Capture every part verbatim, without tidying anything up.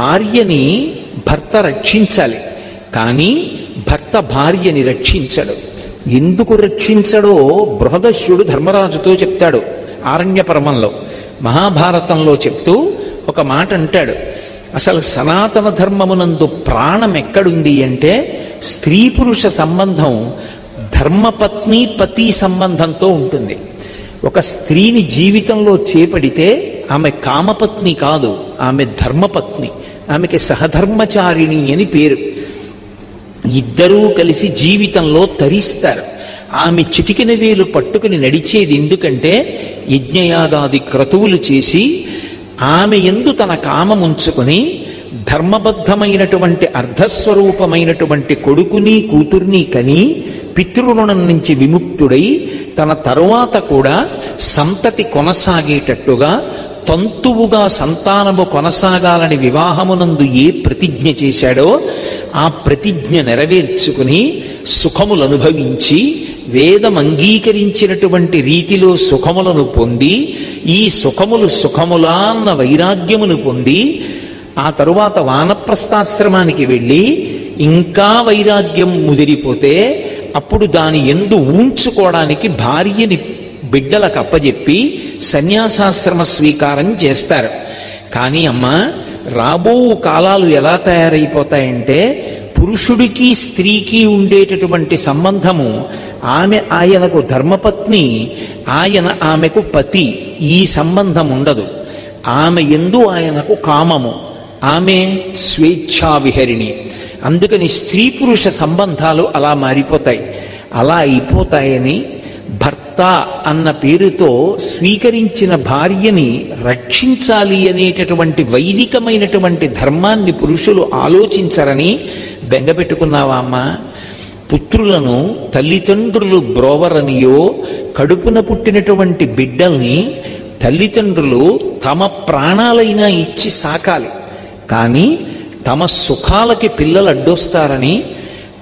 భార్యని భర్త రక్షించాలి, కానీ భర్త భార్యని రక్షించడు. ఎందుకు రక్షించడో బృహదశ్యుడు ధర్మరాజుతో చెప్తాడు ఆరణ్య పర్వంలో, మహాభారతంలో చెప్తూ ఒక మాట అంటాడు. అసలు సనాతన ధర్మమునందు ప్రాణం ఎక్కడుంది అంటే స్త్రీ పురుష సంబంధం ధర్మపత్ని పతి సంబంధంతో ఉంటుంది. ఒక స్త్రీని జీవితంలో చేపడితే ఆమె కామపత్ని కాదు, ఆమె ధర్మపత్ని, ఆమెకి సహధర్మచారిణి అని పేరు. ఇద్దరూ కలిసి జీవితంలో తరిస్తారు. ఆమె చిటికిన వేలు పట్టుకుని నడిచేది ఎందుకంటే యజ్ఞయాగాది క్రతువులు చేసి ఆమె యందు తన కామముంచుకుని ధర్మబద్ధమైనటువంటి అర్ధస్వరూపమైనటువంటి కొడుకుని కూతుర్ని కని పితృరుణం నుంచి విముక్తుడై తన తరువాత కూడా సంతతి కొనసాగేటట్టుగా తంతువుగా సంతానము కొనసాగాలని వివాహమునందు ఏ ప్రతిజ్ఞ చేశాడో ఆ ప్రతిజ్ఞ నెరవేర్చుకుని సుఖములు అనుభవించి వేదం అంగీకరించినటువంటి రీతిలో సుఖములను పొంది, ఈ సుఖములు సుఖములా అన్న వైరాగ్యమును పొంది, ఆ తరువాత వానప్రస్థాశ్రమానికి వెళ్ళి ఇంకా వైరాగ్యం ముదిరిపోతే అప్పుడు దాని యందు ఊంచుకోవడానికి భార్యని బిడ్డలకు అప్పజెప్పి సన్యాసాశ్రమ స్వీకారం చేస్తారు. కానీ అమ్మా, రాబో కాలాలు ఎలా తయారైపోతాయంటే పురుషుడికి స్త్రీకి ఉండేటటువంటి సంబంధము ఆమె ఆయనకు ధర్మపత్ని, ఆయన ఆమెకు పతి, ఈ సంబంధం ఉండదు. ఆమె యందు ఆయనకు కామము, ఆమె స్వేచ్ఛా విహరిణి. అందుకని స్త్రీ పురుష సంబంధాలు అలా మారిపోతాయి. అలా అయిపోతాయని భర్త అన్న పేరుతో స్వీకరించిన భార్యని రక్షించాలి అనేటటువంటి వైదికమైనటువంటి ధర్మాన్ని పురుషులు ఆలోచించరని బెంగపెట్టుకున్నావా అమ్మా? పుత్రులను తల్లిదండ్రులు బ్రోవరనియో కడుపున పుట్టినటువంటి బిడ్డల్ని తల్లిదండ్రులు తమ ప్రాణాలైనా ఇచ్చి సాకాలి, కానీ తమ సుఖాలకి పిల్లలు అడ్డొస్తారని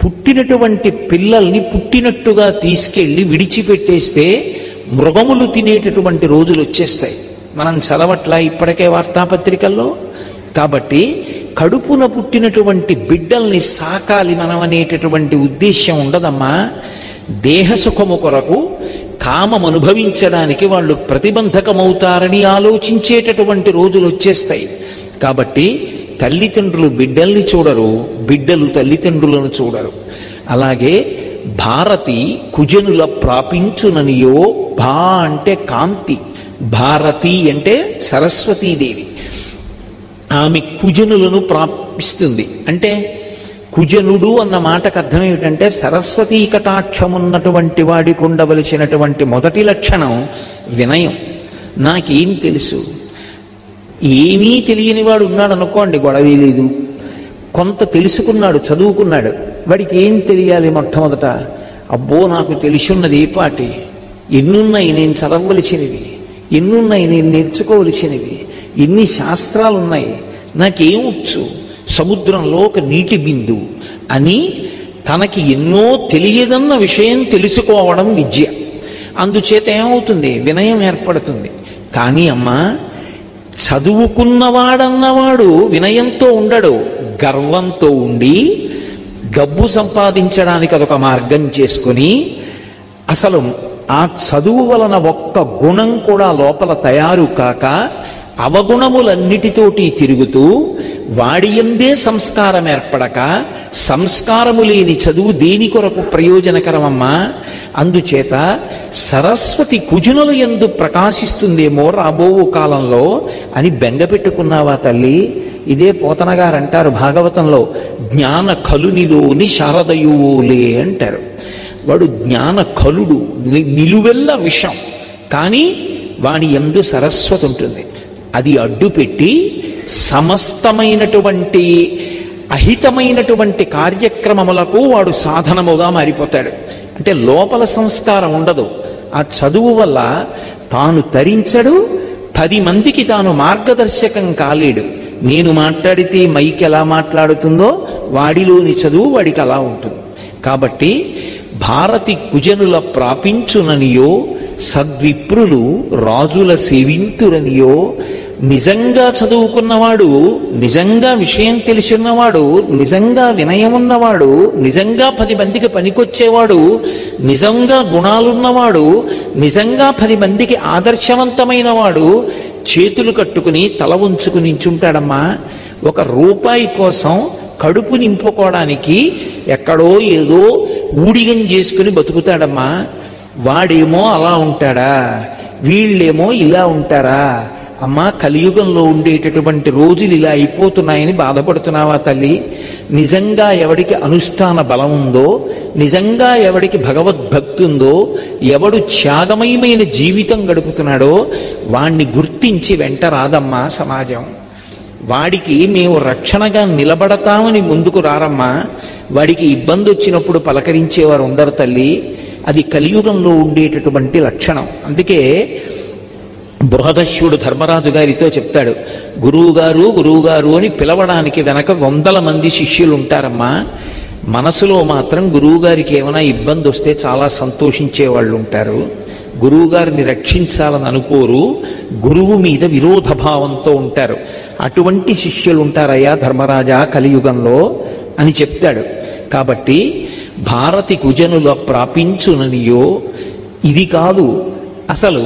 పుట్టినటువంటి పిల్లల్ని పుట్టినట్టుగా తీసుకెళ్ళి విడిచిపెట్టేస్తే మృగములు తినేటటువంటి రోజులు వచ్చేస్తాయి. మనం చదవట్లా ఇప్పటికే వార్తాపత్రికల్లో? కాబట్టి కడుపున పుట్టినటువంటి బిడ్డల్ని సాకాలి మనం అనేటటువంటి ఉద్దేశ్యం ఉండదమ్మా. దేహసుఖము కొరకు కామం అనుభవించడానికి వాళ్ళు ప్రతిబంధకమవుతారని ఆలోచించేటటువంటి రోజులు వచ్చేస్తాయి. కాబట్టి తల్లిదండ్రులు బిడ్డల్ని చూడరు, బిడ్డలు తల్లిదండ్రులను చూడరు. అలాగే భారతి కుజనుల ప్రాపించుననియో, భా అంటే కాంతి, భారతి అంటే సరస్వతీదేవి. ఆమె కుజనులను ప్రాపిస్తుంది అంటే కుజనుడు అన్న మాటకు అర్థం ఏమిటంటే సరస్వతీ కటాక్షమున్నటువంటి వాడికి ఉండవలసినటువంటి మొదటి లక్షణం వినయం. నాకేం తెలుసు, ఏమీ తెలియనివాడు ఉన్నాడు అనుకోండి, గొడవే లేదు. కొంత తెలుసుకున్నాడు, చదువుకున్నాడు, వాడికి ఏం తెలియాలి మొట్టమొదట? అబ్బో, నాకు తెలిసిన్నది ఏ పాటి, ఎన్నున్నాయి నేను చదవలసినవి, ఎన్నున్నాయి నేను నేర్చుకోవలసినవి, ఎన్ని శాస్త్రాలు ఉన్నాయి, నాకేమొచ్చు, సముద్రంలో ఒక నీటి బిందు అని తనకి ఎన్నో తెలియదన్న విషయం తెలుసుకోవడం విద్య. అందుచేత ఏమవుతుంది, వినయం ఏర్పడుతుంది. కానీ అమ్మా, చదువుకున్నవాడన్నవాడు వినయంతో ఉండడు, గర్వంతో ఉండి డబ్బు సంపాదించడానికి అదొక మార్గం చేసుకుని అసలు ఆ చదువు వలన ఒక్క గుణం కూడా లోపల తయారు కాక అవగుణములన్నిటితోటి తిరుగుతూ వాడియందే సంస్కారం ఏర్పడక సంస్కారము లేని చదువు దేని కొరకు ప్రయోజనకరమమ్మా? అందుచేత సరస్వతి కుజనుల యందు ప్రకాశిస్తుందేమో రాబో కాలంలో అని బెంగపెట్టుకున్నావా తల్లి? ఇదే పోతనగారు అంటారు భాగవతంలో, జ్ఞాన కలునిలోని శారదయువులే అంటారు. వాడు జ్ఞాన కలుడు, నిలువెల్ల విషం, కానీ వాడి యందు సరస్వతి ఉంటుంది. అది అడ్డుపెట్టి సమస్తమైనటువంటి అహితమైనటువంటి కార్యక్రమములకు వాడు సాధనముగా మారిపోతాడు. అంటే లోపల సంస్కారం ఉండదు. ఆ చదువు వల్ల తాను తరించడు, పది మందికి తాను మార్గదర్శకం కాలేడు. నేను మాట్లాడితే మైక్ ఎలా మాట్లాడుతుందో వాడిలోని చదువు వాడికి అలా ఉంటుంది. కాబట్టి భారతి కుజనుల ప్రాపించుననియో, సద్విప్రులు రాజుల సేవింతురనియో, నిజంగా చదువుకున్నవాడు, నిజంగా విషయం తెలిసినవాడు, నిజంగా వినయమున్నవాడు, నిజంగా పది మందికి పనికొచ్చేవాడు, నిజంగా గుణాలున్నవాడు, నిజంగా పది మందికి ఆదర్శవంతమైన వాడు చేతులు కట్టుకుని తల ఉంచుకుని నించుంటాడమ్మా. ఒక రూపాయి కోసం కడుపు నింపుకోవడానికి ఎక్కడో ఏదో ఊడిగం చేసుకుని బతుకుతాడమ్మా. వాడేమో అలా ఉంటాడా, వీళ్ళేమో ఇలా ఉంటారా అమ్మా. కలియుగంలో ఉండేటటువంటి రోజులు ఇలా అయిపోతున్నాయని బాధపడుతున్నావా తల్లి? నిజంగా ఎవడికి అనుష్ఠాన బలం ఉందో, నిజంగా ఎవడికి భగవద్భక్తి ఉందో, ఎవడు త్యాగమయమైన జీవితం గడుపుతున్నాడో వాణ్ణి గుర్తించి వెంట రాదమ్మా సమాజం. వాడికి మేము రక్షణగా నిలబడతామని ముందుకు రారమ్మా. వాడికి ఇబ్బంది వచ్చినప్పుడు పలకరించేవారు ఉండరు తల్లి. అది కలియుగంలో ఉండేటటువంటి లక్షణం. అందుకే బృహదశ్వుడు ధర్మరాజు గారితో చెప్తాడు, గురువుగారు గురువుగారు అని పిలవడానికి వెనక వందల మంది శిష్యులు ఉంటారమ్మా. మనసులో మాత్రం గురువుగారికి ఏమైనా ఇబ్బంది వస్తే చాలా సంతోషించే వాళ్ళు ఉంటారు. గురువుగారిని రక్షించాలని అనుకోరు, గురువు మీద విరోధభావంతో ఉంటారు. అటువంటి శిష్యులు ఉంటారయ్యా ధర్మరాజా కలియుగంలో అని చెప్తాడు. కాబట్టి భారతి కుజనుల ప్రాపించుననియో ఇది కాదు, అసలు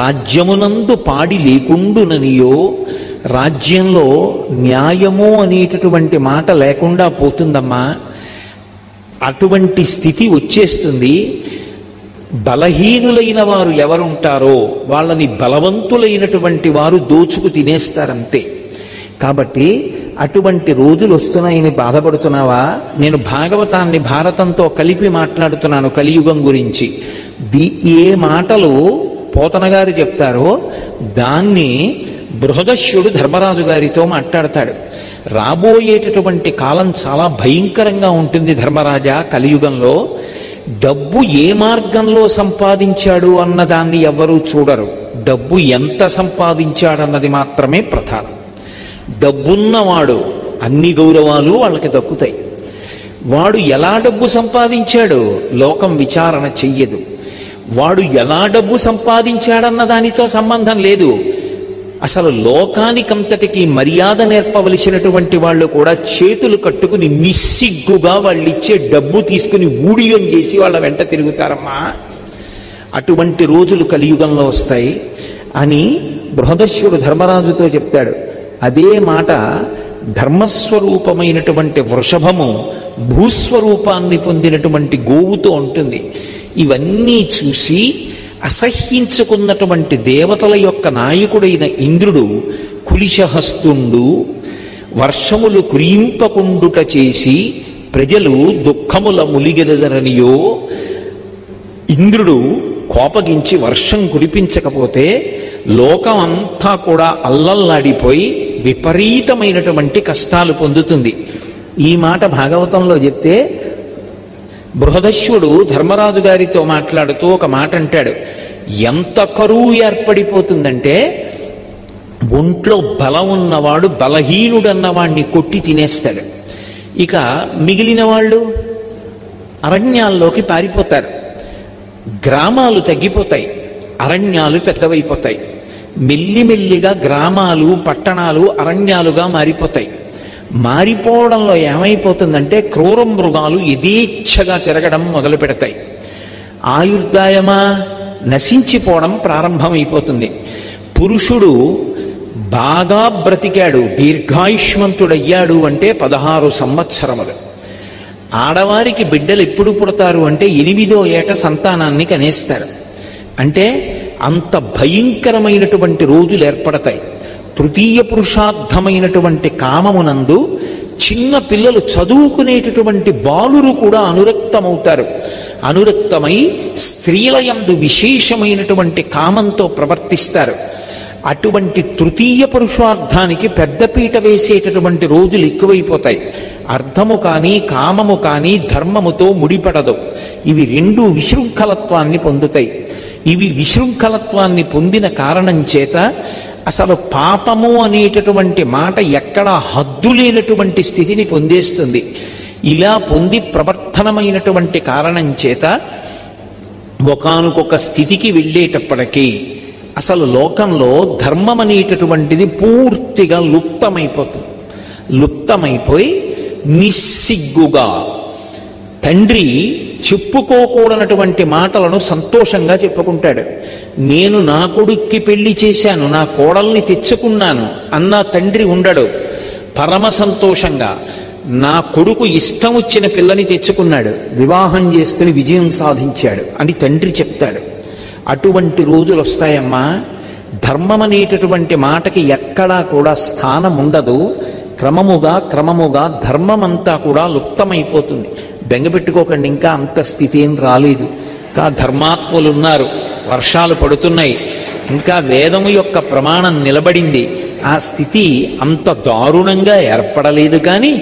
రాజ్యమునందు పాడి లేకుండుననియో, రాజ్యంలో న్యాయము అనేటటువంటి మాట లేకుండా పోతుందమ్మా. అటువంటి స్థితి వచ్చేస్తుంది. బలహీనులైన వారు ఎవరుంటారో వాళ్ళని బలవంతులైనటువంటి వారు దోచుకు తినేస్తారంతే. కాబట్టి అటువంటి రోజులు వస్తున్నాయని బాధపడుతున్నావా? నేను భాగవతాన్ని భారతంతో కలిపి మాట్లాడుతున్నాను కలియుగం గురించి. ది ఏ మాటలు పోతన గారు చెప్తారో దాన్ని బృహదశ్యుడు ధర్మరాజు గారితో మాట్లాడతాడు. రాబోయేటటువంటి కాలం చాలా భయంకరంగా ఉంటుంది ధర్మరాజా కలియుగంలో. డబ్బు ఏ మార్గంలో సంపాదించాడు అన్నదాన్ని ఎవ్వరూ చూడరు. డబ్బు ఎంత సంపాదించాడన్నది మాత్రమే ప్రధానం. డబ్బున్నవాడు అన్ని గౌరవాలు వాళ్ళకి దక్కుతాయి. వాడు ఎలా డబ్బు సంపాదించాడు లోకం విచారణ చెయ్యదు. వాడు ఎలా డబ్బు సంపాదించాడన్న దానితో సంబంధం లేదు. అసలు లోకానికంతటికి మర్యాద నేర్పవలసినటువంటి వాళ్ళు కూడా చేతులు కట్టుకుని నిస్సిగ్గుగా వాళ్ళిచ్చే డబ్బు తీసుకుని ఊడియం చేసి వాళ్ళ వెంట తిరుగుతారమ్మా. అటువంటి రోజులు కలియుగంలో వస్తాయి అని బృహదశ్యుడు ధర్మరాజుతో చెప్తాడు. అదే మాట ధర్మస్వరూపమైనటువంటి వృషభము భూస్వరూపాన్ని పొందినటువంటి గోవుతో ఉంటుంది. ఇవన్నీ చూసి అసహ్యించుకున్నటువంటి దేవతల యొక్క నాయకుడైన ఇంద్రుడు కులిశహస్తుండు వర్షములు కురింపకుండుట చేసి ప్రజలు దుఃఖముల ములిగెదరనియో, ఇంద్రుడు కోపగించి వర్షం కురిపించకపోతే లోకం అంతా కూడా అల్లల్లాడిపోయి విపరీతమైనటువంటి కష్టాలు పొందుతుంది. ఈ మాట భాగవతంలో చెప్తే బృహదశ్వుడు ధర్మరాజు గారితో మాట్లాడుతూ ఒక మాట అంటాడు. ఎంత కరువు ఏర్పడిపోతుందంటే ఒంట్లో బలం ఉన్నవాడు బలహీనుడన్నవాణ్ణి కొట్టి తినేస్తాడు. ఇక మిగిలిన వాళ్ళు అరణ్యాల్లోకి పారిపోతారు. గ్రామాలు తగ్గిపోతాయి, అరణ్యాలు పెద్దవైపోతాయి. మెల్లిమెల్లిగా గ్రామాలు పట్టణాలు అరణ్యాలుగా మారిపోతాయి. మారిపోవడంలో ఏమైపోతుందంటే క్రూర మృగాలు యథేచ్ఛగా తిరగడం మొదలు పెడతాయి. ఆయుర్దాయమా నశించిపోవడం ప్రారంభమైపోతుంది. పురుషుడు బాగా బ్రతికాడు, దీర్ఘాయుష్మంతుడయ్యాడు అంటే పదహారు సంవత్సరములు. ఆడవారికి బిడ్డలు ఎప్పుడు పుడతారు అంటే ఎనిమిదో ఏట సంతానాన్ని కనేస్తారు. అంటే అంత భయంకరమైనటువంటి రోజులు ఏర్పడతాయి. తృతీయ పురుషార్థమైనటువంటి కామమునందు చిన్న పిల్లలు చదువుకునేటటువంటి బాలురు కూడా అనురక్తమవుతారు. అనురక్తమై స్త్రీలయందు విశేషమైనటువంటి కామంతో ప్రవర్తిస్తారు. అటువంటి తృతీయ పురుషార్థానికి పెద్దపీట వేసేటటువంటి రోజులు ఎక్కువైపోతాయి. అర్థము కానీ కామము కానీ ధర్మముతో ముడిపడదు. ఇవి రెండు విశృంఖలత్వాన్ని పొందుతాయి. ఇవి విశృంఖలత్వాన్ని పొందిన కారణం చేత అసలు పాపము అనేటటువంటి మాట ఎక్కడ హద్దు లేనటువంటి స్థితిని పొందేస్తుంది. ఇలా పొంది ప్రవర్తనమైనటువంటి కారణం చేత ఒకానొక స్థితికి వెళ్ళేటప్పటికీ అసలు లోకంలో ధర్మం అనేటటువంటిది పూర్తిగా లుప్తమైపోతుంది. లుప్తమైపోయి నిస్సిగ్గుగా తండ్రి చెప్పుకోకూడనటువంటి మాటలను సంతోషంగా చెప్పుకుంటాడు. నేను నా కొడుక్కి పెళ్లి చేశాను, నా కోడల్ని తెచ్చుకున్నాను అన్న తండ్రి ఉండడు. పరమ సంతోషంగా నా కొడుకు ఇష్టం వచ్చిన పిల్లని తెచ్చుకున్నాడు, వివాహం చేసుకుని విజయం సాధించాడు అని తండ్రి చెప్తాడు. అటువంటి రోజులు వస్తాయమ్మా. ధర్మం అనేటటువంటి మాటకి ఎక్కడా కూడా స్థానం ఉండదు. క్రమముగా క్రమముగా ధర్మం అంతా కూడా లుప్తమైపోతుంది. బెంగపెట్టుకోకండి, ఇంకా అంత స్థితి ఏం రాలేదు. ఇంకా ధర్మాత్ములు ఉన్నారు, వర్షాలు పడుతున్నాయి, ఇంకా వేదము యొక్క ప్రమాణం నిలబడింది. ఆ స్థితి అంత దారుణంగా ఏర్పడలేదు. కానీ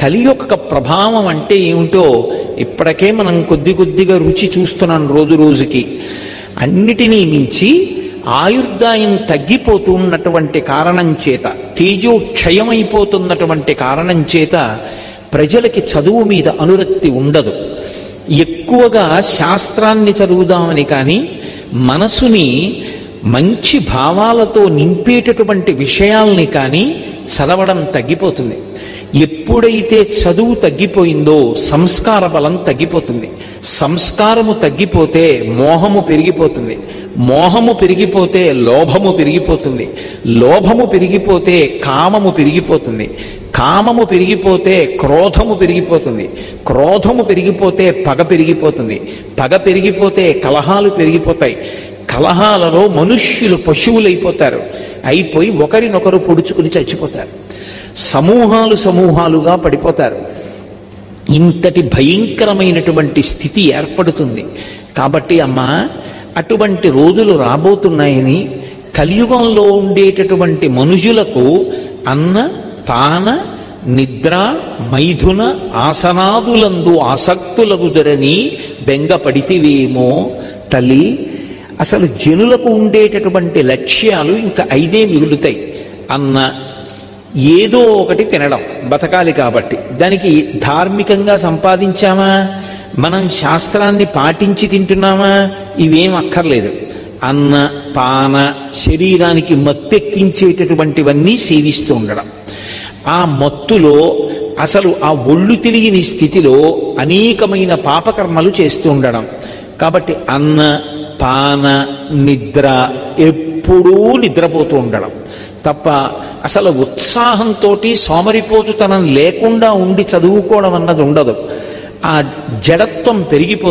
కలి యొక్క ప్రభావం అంటే ఏమిటో ఇప్పటికే మనం కొద్ది కొద్దిగా రుచి చూస్తున్నాం. రోజు రోజుకి అన్నిటినీ మించి ఆయుర్దాయం తగ్గిపోతున్నటువంటి కారణం చేత, తేజో క్షయమైపోతున్నటువంటి కారణం చేత ప్రజలకి చదువు మీద అనురక్తి ఉండదు. ఎక్కువగా శాస్త్రాన్ని చదువుదామని కానీ మనసుని మంచి భావాలతో నింపేటటువంటి విషయాల్ని కానీ చదవడం తగ్గిపోతుంది. ఎప్పుడైతే చదువు తగ్గిపోయిందో సంస్కార బలం తగ్గిపోతుంది. సంస్కారము తగ్గిపోతే మోహము పెరిగిపోతుంది. మోహము పెరిగిపోతే లోభము పెరిగిపోతుంది. లోభము పెరిగిపోతే కామము పెరిగిపోతుంది. కామము పెరిగిపోతే క్రోధము పెరిగిపోతుంది. క్రోధము పెరిగిపోతే పగ పెరిగిపోతుంది. పగ పెరిగిపోతే కలహాలు పెరిగిపోతాయి. కలహాలలో మనుష్యులు పశువులైపోతారు. అయిపోయి ఒకరినొకరు పొడుచుకుని చచ్చిపోతారు. సమూహాలు సమూహాలుగా పడిపోతారు. ఇంతటి భయంకరమైనటువంటి స్థితి ఏర్పడుతుంది. కాబట్టి అమ్మా, అటువంటి రోజులు రాబోతున్నాయని కలియుగంలో ఉండేటటువంటి మనుషులకు అన్న పాన నిద్ర మైథున ఆసనాదులందు ఆసక్తులగుదరని బెంగపడితివేమో తల్లి. అసలు జనులకు ఉండేటటువంటి లక్ష్యాలు ఇంకా ఐదే మిగులుతాయి. అన్న ఏదో ఒకటి తినడం, బతకాలి కాబట్టి. దానికి ధార్మికంగా సంపాదించామా, మనం శాస్త్రాన్ని పాటించి తింటున్నామా, ఇవేం అక్కర్లేదు. అన్న పాన శరీరానికి మత్తెక్కించేటటువంటివన్నీ సేవిస్తూ ఉండడం. ఆ మత్తులో అసలు ఆ ఒళ్ళు తిరిగిని స్థితిలో అనేకమైన పాపకర్మలు చేస్తూ ఉండడం. కాబట్టి అన్న పాన నిద్ర, ఎప్పుడూ నిద్రపోతూ ఉండడం తప్ప అసలు ఉత్సాహంతో సోమరిపోతుతనం లేకుండా ఉండి చదువుకోవడం అన్నది ఉండదు. ఆ జడత్వం పెరిగిపోతుంది.